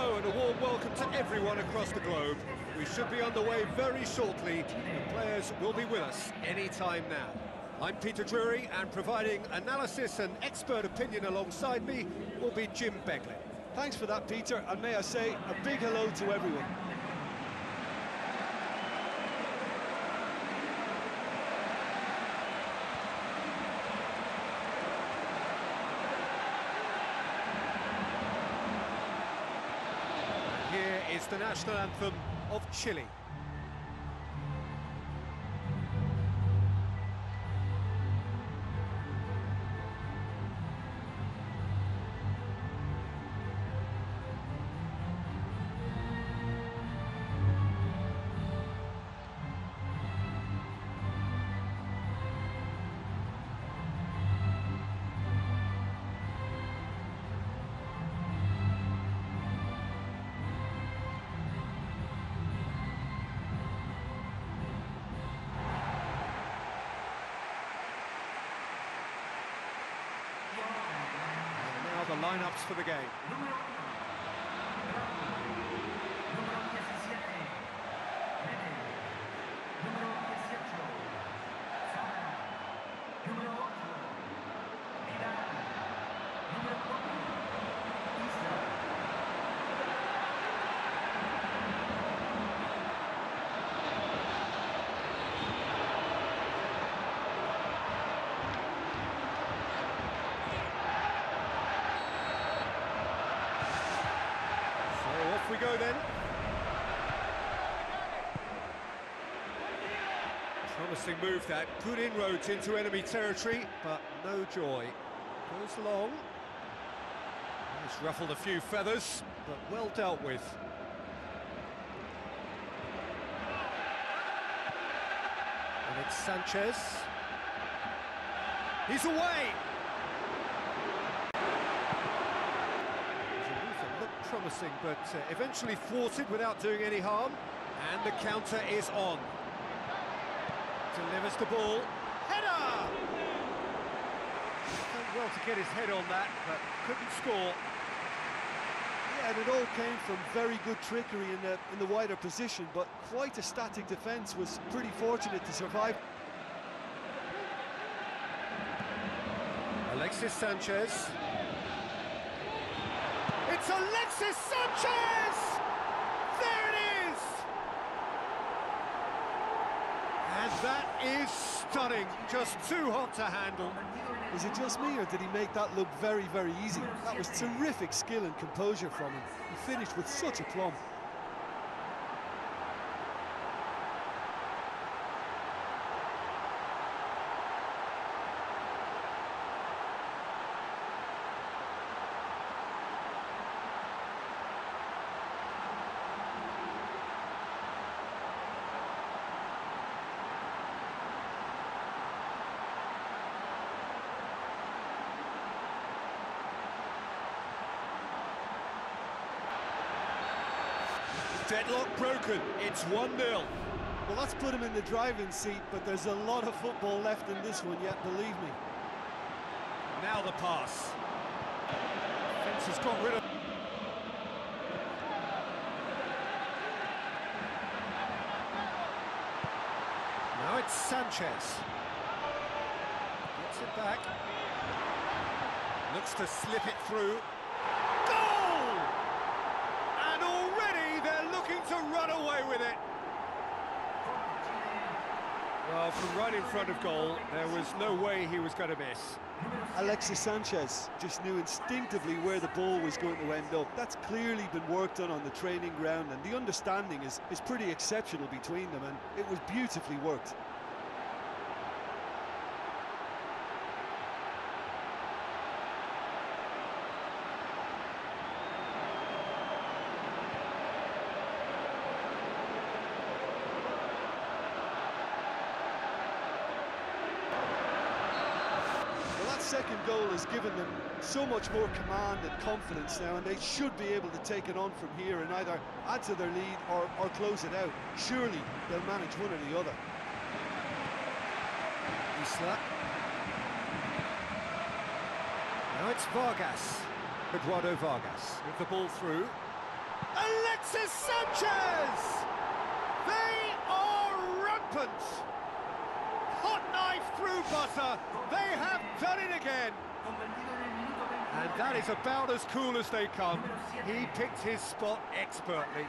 Hello and a warm welcome to everyone across the globe. We should be on the way very shortly. The players will be with us any time now. I'm Peter Drury, and providing analysis and expert opinion alongside me will be Jim Beglin. Thanks for that, Peter, and may I say a big hello to everyone. Here is the national anthem of Chile. The lineups for the game. We go then. Promising move that, good inroads into enemy territory, but no joy. Goes long. He's ruffled a few feathers, but well dealt with. And it's Sanchez. He's away. Promising, but eventually thwarted without doing any harm. And the counter is on. Delivers the ball. Header! Done well to get his head on that, but couldn't score. Yeah, and it all came from very good trickery in the wider position, but quite a static defence. Was pretty fortunate to survive. Alexis Sanchez. It's Alexis Sanchez! There it is! And that is stunning. Just too hot to handle. Is it just me, or did he make that look very, very easy? That was terrific skill and composure from him. He finished with such aplomb. Deadlock broken, it's 1-0. Well, that's put him in the driving seat, but there's a lot of football left in this one yet, believe me. Now the pass. Fence has got rid of... Now it's Sanchez. Gets it back. Looks to slip it through. To run away with it. Well, from right in front of goal, there was no way he was going to miss. Alexis Sanchez just knew instinctively where the ball was going to end up. That's clearly been worked on the training ground, and the understanding is pretty exceptional between them, and it was beautifully worked. Second goal has given them so much more command and confidence now, and they should be able to take it on from here and either add to their lead or close it out. Surely they'll manage one or the other. Isla. Now it's Vargas. Eduardo Vargas with the ball through. Alexis Sanchez! They are rampant! Hot knife through butter, they have done it again! And that is about as cool as they come. He picked his spot expertly.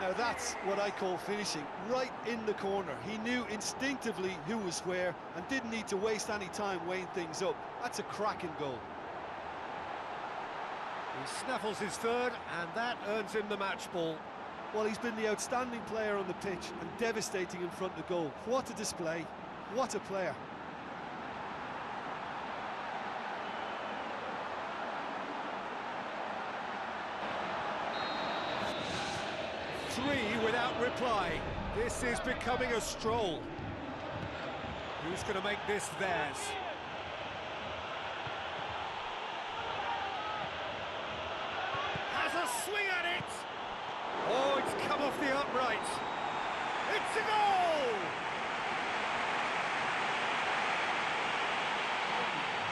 Now that's what I call finishing, right in the corner. He knew instinctively who was where and didn't need to waste any time weighing things up. That's a cracking goal. He snaffles his third, and that earns him the match ball. Well, he's been the outstanding player on the pitch and devastating in front of the goal. What a display, what a player. Three without reply. This is becoming a stroll. Who's going to make this theirs? Has a swing at it. Oh, it's come off the upright. It's a goal.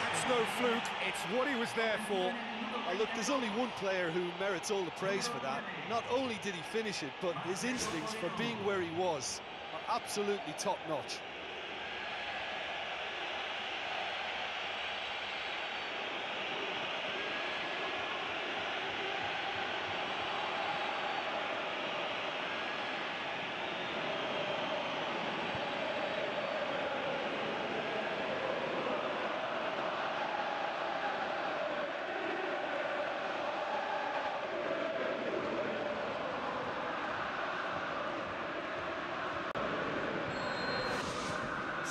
That's no fluke. It's what he was there for. Look, there's only one player who merits all the praise for that. Not only did he finish it, but his instincts for being where he was are absolutely top-notch.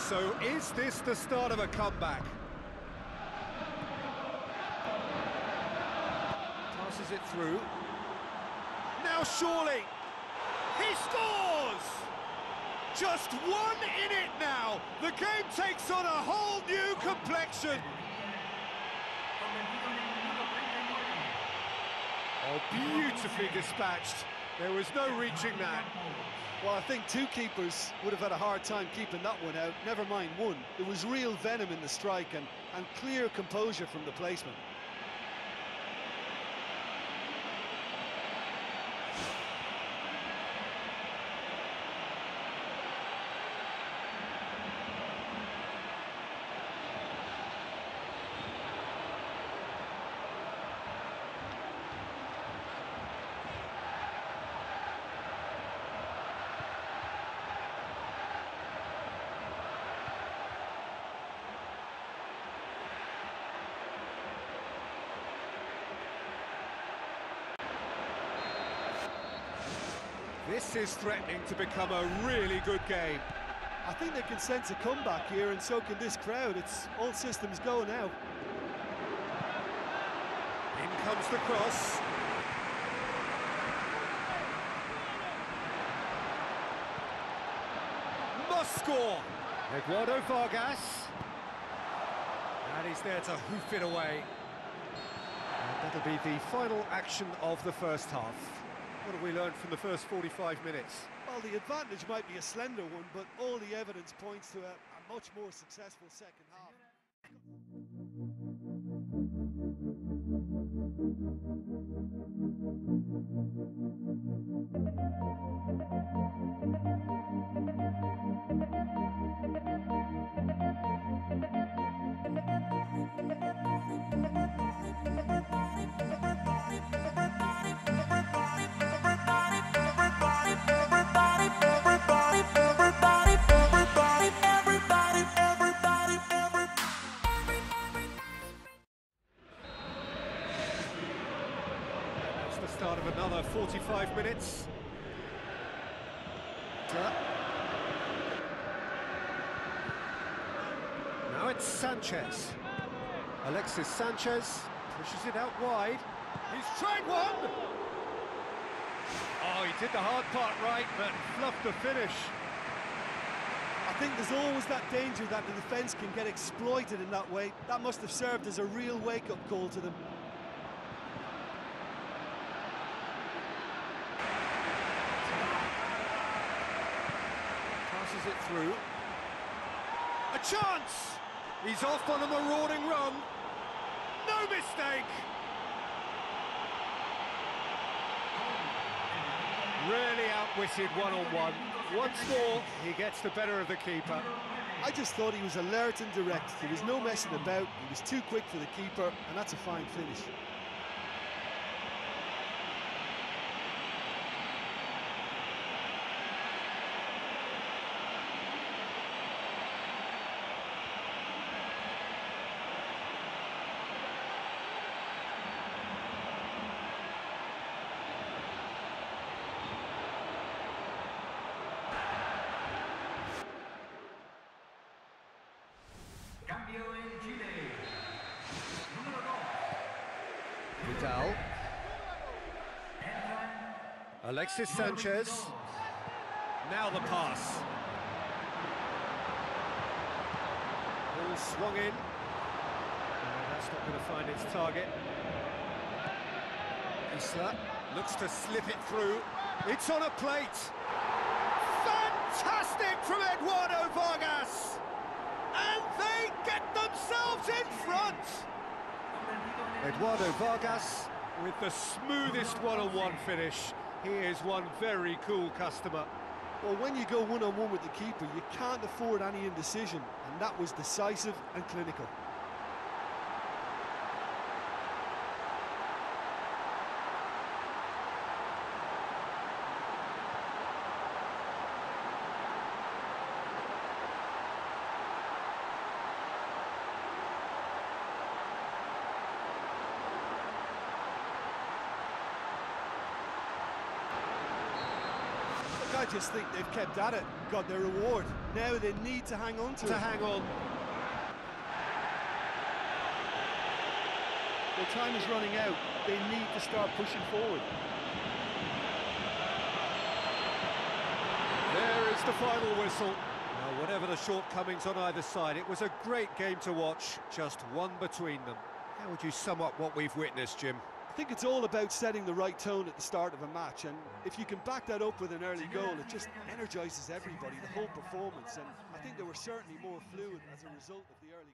So, is this the start of a comeback? Passes it through. Now, surely, he scores! Just one in it now. The game takes on a whole new complexion. Oh, beautifully dispatched. There was no reaching that. Well, I think two keepers would have had a hard time keeping that one out, never mind one. There was real venom in the strike and clear composure from the placement. This is threatening to become a really good game. I think they can sense a comeback here, and so can this crowd. It's all systems go now. In comes the cross. Must score! Eduardo Vargas. And he's there to hoof it away. And that'll be the final action of the first half. What have we learned from the first 45 minutes? Well, the advantage might be a slender one, but all the evidence points to a much more successful second half. That's the start of another 45 minutes. Now it's Sanchez. Alexis Sanchez pushes it out wide. He's tried one! Oh, he did the hard part right, but fluffed the finish. I think there's always that danger that the defence can get exploited in that way. That must have served as a real wake-up call to them. Passes it through. A chance! He's off on a marauding run. No mistake! Really outwitted one-on-one. Once more, he gets the better of the keeper. I just thought he was alert and direct. There was no messing about. He was too quick for the keeper, and that's a fine finish. Vidal. Alexis Sanchez. Now the pass. Ball swung in. That's not going to find its target. Isla looks to slip it through. It's on a plate. Fantastic from Eduardo Vargas. And they get themselves in front. Eduardo Vargas with the smoothest one-on-one finish. He is one very cool customer. Well, when you go one-on-one with the keeper, you can't afford any indecision, and that was decisive and clinical. I just think they've kept at it, got their reward. Now they need to hang on to it. Their time is running out. They need to start pushing forward. There is the final whistle. Now, whatever the shortcomings on either side, it was a great game to watch. Just one between them. How would you sum up what we've witnessed, Jim? I think it's all about setting the right tone at the start of a match, and if you can back that up with an early goal, it just energises everybody, the whole performance, and I think they were certainly more fluid as a result of the early